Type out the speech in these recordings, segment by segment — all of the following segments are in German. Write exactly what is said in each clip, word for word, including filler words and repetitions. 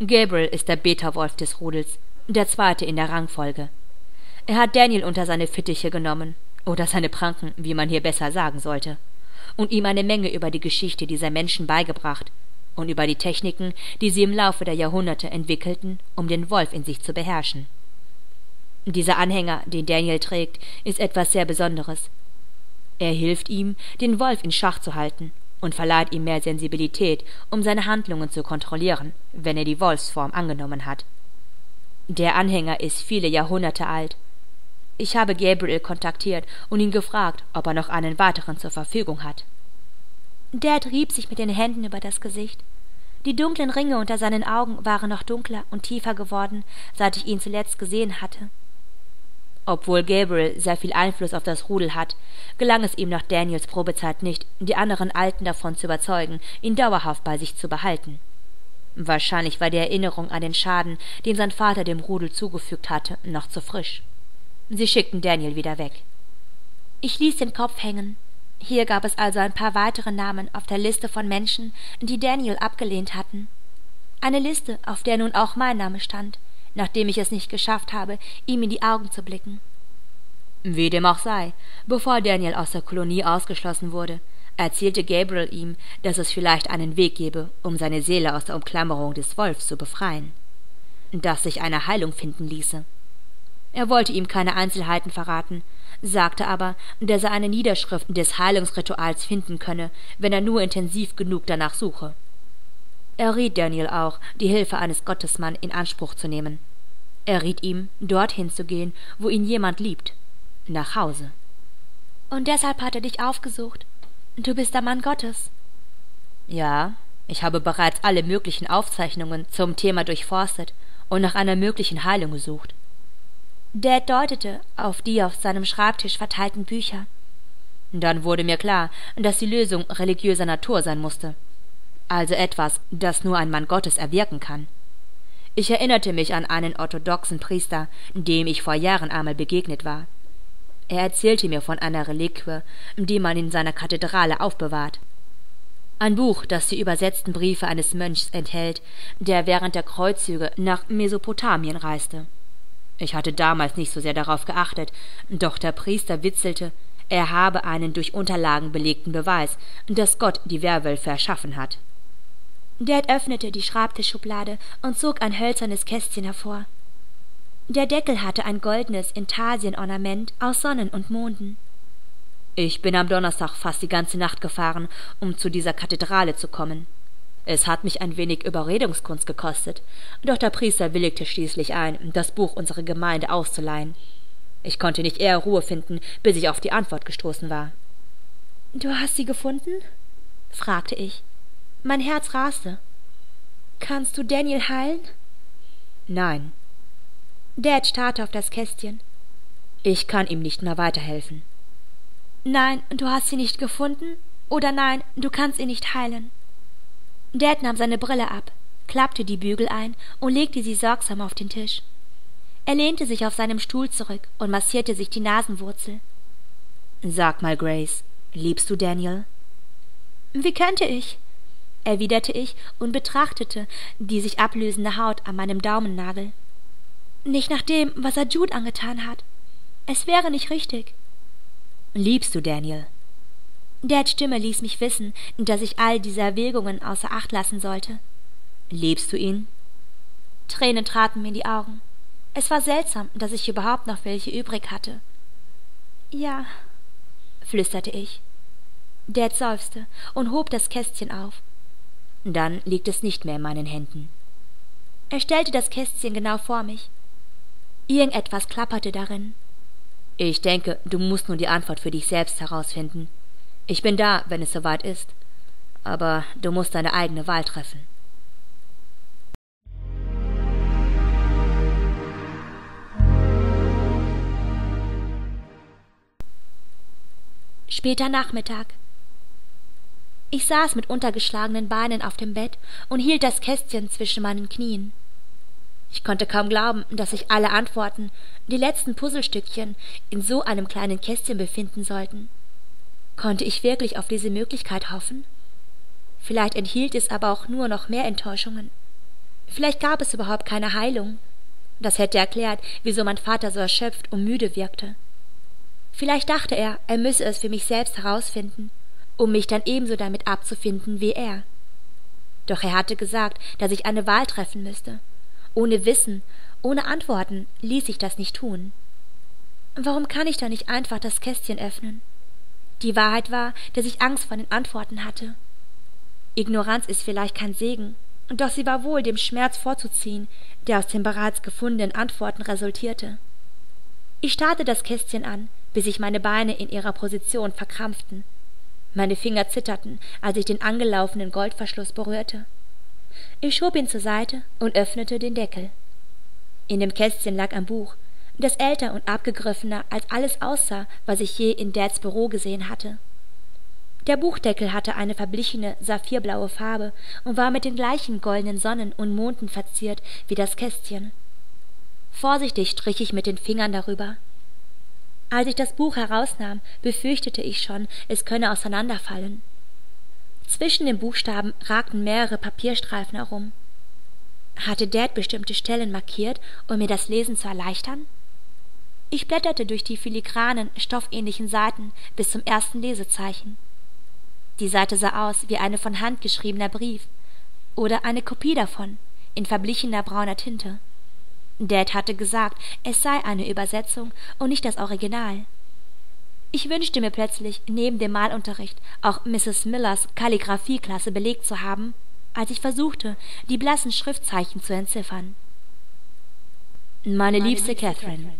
Gabriel ist der Beta-Wolf des Rudels, der zweite in der Rangfolge. Er hat Daniel unter seine Fittiche genommen, oder seine Pranken, wie man hier besser sagen sollte, und ihm eine Menge über die Geschichte dieser Menschen beigebracht und über die Techniken, die sie im Laufe der Jahrhunderte entwickelten, um den Wolf in sich zu beherrschen. Dieser Anhänger, den Daniel trägt, ist etwas sehr Besonderes. Er hilft ihm, den Wolf in Schach zu halten und verleiht ihm mehr Sensibilität, um seine Handlungen zu kontrollieren, wenn er die Wolfsform angenommen hat. Der Anhänger ist viele Jahrhunderte alt. Ich habe Gabriel kontaktiert und ihn gefragt, ob er noch einen weiteren zur Verfügung hat. Der trieb sich mit den Händen über das Gesicht. Die dunklen Ringe unter seinen Augen waren noch dunkler und tiefer geworden, seit ich ihn zuletzt gesehen hatte. Obwohl Gabriel sehr viel Einfluss auf das Rudel hat, gelang es ihm nach Daniels Probezeit nicht, die anderen Alten davon zu überzeugen, ihn dauerhaft bei sich zu behalten. Wahrscheinlich war die Erinnerung an den Schaden, den sein Vater dem Rudel zugefügt hatte, noch zu frisch. Sie schickten Daniel wieder weg. Ich ließ den Kopf hängen. Hier gab es also ein paar weitere Namen auf der Liste von Menschen, die Daniel abgelehnt hatten. Eine Liste, auf der nun auch mein Name stand, nachdem ich es nicht geschafft habe, ihm in die Augen zu blicken. Wie dem auch sei, bevor Daniel aus der Kolonie ausgeschlossen wurde, erzählte Gabriel ihm, dass es vielleicht einen Weg gebe, um seine Seele aus der Umklammerung des Wolfs zu befreien, dass sich eine Heilung finden ließe. Er wollte ihm keine Einzelheiten verraten, sagte aber, dass er eine Niederschrift des Heilungsrituals finden könne, wenn er nur intensiv genug danach suche. Er riet Daniel auch, die Hilfe eines Gottesmann in Anspruch zu nehmen. Er riet ihm, dorthin zu gehen, wo ihn jemand liebt, nach Hause. Und deshalb hat er dich aufgesucht. Du bist der Mann Gottes. Ja, ich habe bereits alle möglichen Aufzeichnungen zum Thema durchforstet und nach einer möglichen Heilung gesucht. Dad deutete auf die auf seinem Schreibtisch verteilten Bücher. Dann wurde mir klar, dass die Lösung religiöser Natur sein musste. Also etwas, das nur ein Mann Gottes erwirken kann. Ich erinnerte mich an einen orthodoxen Priester, dem ich vor Jahren einmal begegnet war. Er erzählte mir von einer Reliquie, die man in seiner Kathedrale aufbewahrt. Ein Buch, das die übersetzten Briefe eines Mönchs enthält, der während der Kreuzzüge nach Mesopotamien reiste. Ich hatte damals nicht so sehr darauf geachtet, doch der Priester witzelte, er habe einen durch Unterlagen belegten Beweis, dass Gott die Werwölfe erschaffen hat. Dad öffnete die Schreibtischschublade und zog ein hölzernes Kästchen hervor. Der Deckel hatte ein goldenes Intarsien-Ornament aus Sonnen und Monden. Ich bin am Donnerstag fast die ganze Nacht gefahren, um zu dieser Kathedrale zu kommen. Es hat mich ein wenig Überredungskunst gekostet, doch der Priester willigte schließlich ein, das Buch unserer Gemeinde auszuleihen. Ich konnte nicht eher Ruhe finden, bis ich auf die Antwort gestoßen war. »Du hast sie gefunden?« fragte ich. Mein Herz raste. »Kannst du Daniel heilen?« »Nein.« Dad starrte auf das Kästchen. »Ich kann ihm nicht mehr weiterhelfen.« »Nein, du hast sie nicht gefunden, oder nein, du kannst ihn nicht heilen.« Dad nahm seine Brille ab, klappte die Bügel ein und legte sie sorgsam auf den Tisch. Er lehnte sich auf seinem Stuhl zurück und massierte sich die Nasenwurzel. »Sag mal, Grace, liebst du Daniel?« »Wie könnte ich?« erwiderte ich und betrachtete die sich ablösende Haut an meinem Daumennagel. »Nicht nach dem, was er Jude angetan hat. Es wäre nicht richtig.« »Liebst du Daniel?« Dads Stimme ließ mich wissen, dass ich all diese Erwägungen außer Acht lassen sollte. »Liebst du ihn?« Tränen traten mir in die Augen. Es war seltsam, dass ich überhaupt noch welche übrig hatte. »Ja«, flüsterte ich. Dad seufzte und hob das Kästchen auf. »Dann liegt es nicht mehr in meinen Händen.« Er stellte das Kästchen genau vor mich. Irgendetwas klapperte darin. »Ich denke, du musst nun die Antwort für dich selbst herausfinden. Ich bin da, wenn es soweit ist. Aber du musst deine eigene Wahl treffen.« Später Nachmittag. Ich saß mit untergeschlagenen Beinen auf dem Bett und hielt das Kästchen zwischen meinen Knien. Ich konnte kaum glauben, dass sich alle Antworten, die letzten Puzzlestückchen, in so einem kleinen Kästchen befinden sollten. Konnte ich wirklich auf diese Möglichkeit hoffen? Vielleicht enthielt es aber auch nur noch mehr Enttäuschungen. Vielleicht gab es überhaupt keine Heilung. Das hätte erklärt, wieso mein Vater so erschöpft und müde wirkte. Vielleicht dachte er, er müsse es für mich selbst herausfinden, um mich dann ebenso damit abzufinden wie er. Doch er hatte gesagt, dass ich eine Wahl treffen müsste. Ohne Wissen, ohne Antworten ließ ich das nicht tun. Warum kann ich da nicht einfach das Kästchen öffnen? Die Wahrheit war, dass ich Angst vor den Antworten hatte. Ignoranz ist vielleicht kein Segen, doch sie war wohl dem Schmerz vorzuziehen, der aus den bereits gefundenen Antworten resultierte. Ich starrte das Kästchen an, bis sich meine Beine in ihrer Position verkrampften. Meine Finger zitterten, als ich den angelaufenen Goldverschluss berührte. Ich schob ihn zur Seite und öffnete den Deckel. In dem Kästchen lag ein Buch, das älter und abgegriffener als alles aussah, was ich je in Dads Büro gesehen hatte. Der Buchdeckel hatte eine verblichene, saphirblaue Farbe und war mit den gleichen goldenen Sonnen und Monden verziert wie das Kästchen. Vorsichtig strich ich mit den Fingern darüber. Als ich das Buch herausnahm, befürchtete ich schon, es könne auseinanderfallen. Zwischen den Buchstaben ragten mehrere Papierstreifen herum. Hatte Dad bestimmte Stellen markiert, um mir das Lesen zu erleichtern? Ich blätterte durch die filigranen, stoffähnlichen Seiten bis zum ersten Lesezeichen. Die Seite sah aus wie eine von Hand geschriebener Brief oder eine Kopie davon, in verblichener brauner Tinte. Dad hatte gesagt, es sei eine Übersetzung und nicht das Original. Ich wünschte mir plötzlich, neben dem Malunterricht auch Misses Millers Kalligraphieklasse belegt zu haben, als ich versuchte, die blassen Schriftzeichen zu entziffern. Meine, Meine liebste, liebste Catherine, Catherine,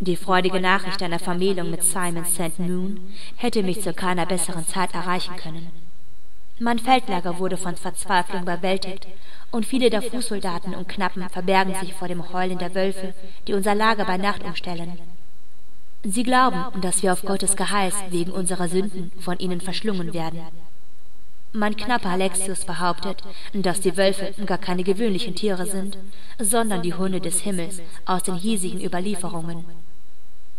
die freudige Nachricht deiner Vermählung mit Simon Sankt Moon hätte mich zu keiner besseren Zeit erreichen können. Mein Feldlager wurde von Verzweiflung überwältigt und viele der Fußsoldaten und Knappen verbergen sich vor dem Heulen der Wölfe, die unser Lager bei Nacht umstellen. Sie glauben, dass wir auf Gottes Geheiß wegen unserer Sünden von ihnen verschlungen werden. Mein Knappe Alexius behauptet, dass die Wölfe gar keine gewöhnlichen Tiere sind, sondern die Hunde des Himmels aus den hiesigen Überlieferungen.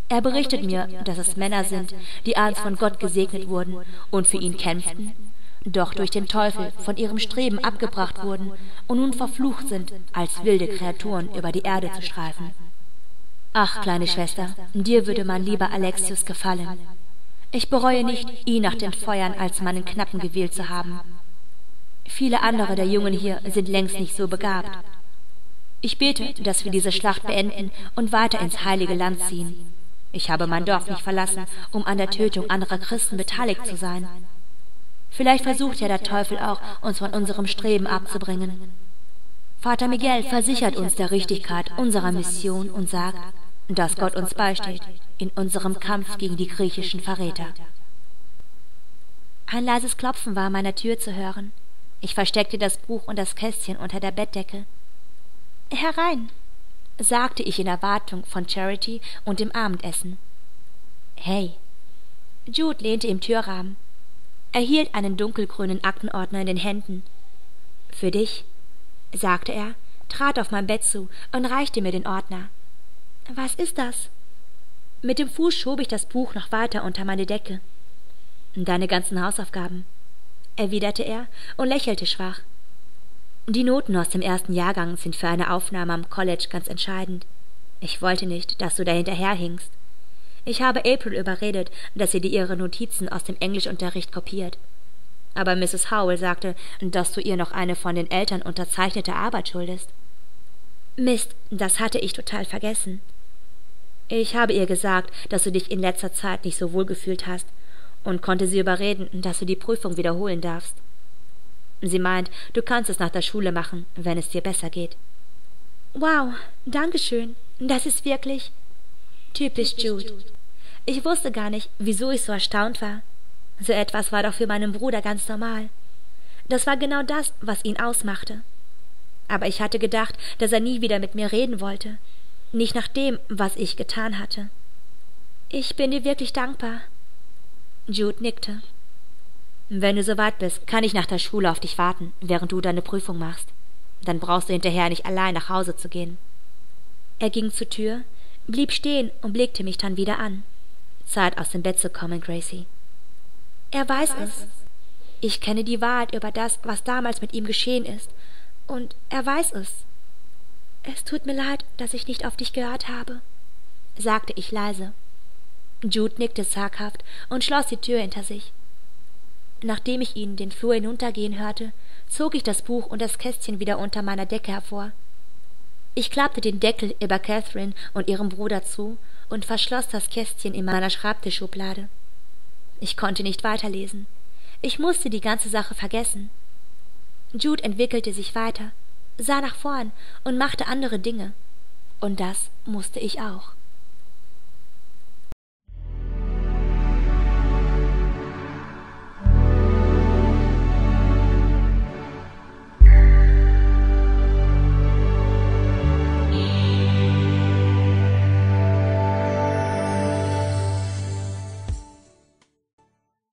Er berichtet mir, dass es Männer sind, die einst von Gott gesegnet wurden und für ihn kämpften, doch durch den Teufel von ihrem Streben abgebracht wurden und nun verflucht sind, als wilde Kreaturen über die Erde zu streifen. Ach, kleine Schwester, dir würde mein lieber Alexius gefallen. Ich bereue nicht, ihn nach den Feuern als meinen Knappen gewählt zu haben. Viele andere der Jungen hier sind längst nicht so begabt. Ich bete, dass wir diese Schlacht beenden und weiter ins heilige Land ziehen. Ich habe mein Dorf nicht verlassen, um an der Tötung anderer Christen beteiligt zu sein. Vielleicht versucht ja der Teufel auch, uns von unserem Streben abzubringen. Vater Miguel versichert uns der Richtigkeit unserer Mission und sagt, dass Gott uns beisteht in unserem Kampf gegen die griechischen Verräter. Ein leises Klopfen war an meiner Tür zu hören. Ich versteckte das Buch und das Kästchen unter der Bettdecke. »Herein«, sagte ich in Erwartung von Charity und dem Abendessen. »Hey.« Jude lehnte im Türrahmen. Er hielt einen dunkelgrünen Aktenordner in den Händen. »Für dich«, sagte er, trat auf mein Bett zu und reichte mir den Ordner. »Was ist das?« Mit dem Fuß schob ich das Buch noch weiter unter meine Decke. »Deine ganzen Hausaufgaben«, erwiderte er und lächelte schwach. »Die Noten aus dem ersten Jahrgang sind für eine Aufnahme am College ganz entscheidend. Ich wollte nicht, dass du dahinterher hingst. Ich habe April überredet, dass sie dir ihre Notizen aus dem Englischunterricht kopiert. Aber Misses Howell sagte, dass du ihr noch eine von den Eltern unterzeichnete Arbeit schuldest.« »Mist, das hatte ich total vergessen. Ich habe ihr gesagt, dass du dich in letzter Zeit nicht so wohl gefühlt hast und konnte sie überreden, dass du die Prüfung wiederholen darfst. Sie meint, du kannst es nach der Schule machen, wenn es dir besser geht.« »Wow, danke schön. Das ist wirklich typisch Jude. Ich wusste gar nicht, wieso ich so erstaunt war. So etwas war doch für meinen Bruder ganz normal. Das war genau das, was ihn ausmachte. Aber ich hatte gedacht, dass er nie wieder mit mir reden wollte. Nicht nach dem, was ich getan hatte. Ich bin dir wirklich dankbar.« Jude nickte. »Wenn du soweit bist, kann ich nach der Schule auf dich warten, während du deine Prüfung machst. Dann brauchst du hinterher nicht allein nach Hause zu gehen.« Er ging zur Tür, blieb stehen und blickte mich dann wieder an. »Zeit, aus dem Bett zu kommen, Gracie.« Er weiß es. Ich kenne die Wahrheit über das, was damals mit ihm geschehen ist. Und er weiß es. »Es tut mir leid, dass ich nicht auf dich gehört habe«, sagte ich leise. Jude nickte zaghaft und schloss die Tür hinter sich. Nachdem ich ihn den Flur hinuntergehen hörte, zog ich das Buch und das Kästchen wieder unter meiner Decke hervor. Ich klappte den Deckel über Catherine und ihrem Bruder zu und verschloss das Kästchen in meiner Schreibtischschublade. Ich konnte nicht weiterlesen. Ich musste die ganze Sache vergessen. Jude entwickelte sich weiter, sah nach vorn und machte andere Dinge. Und das musste ich auch.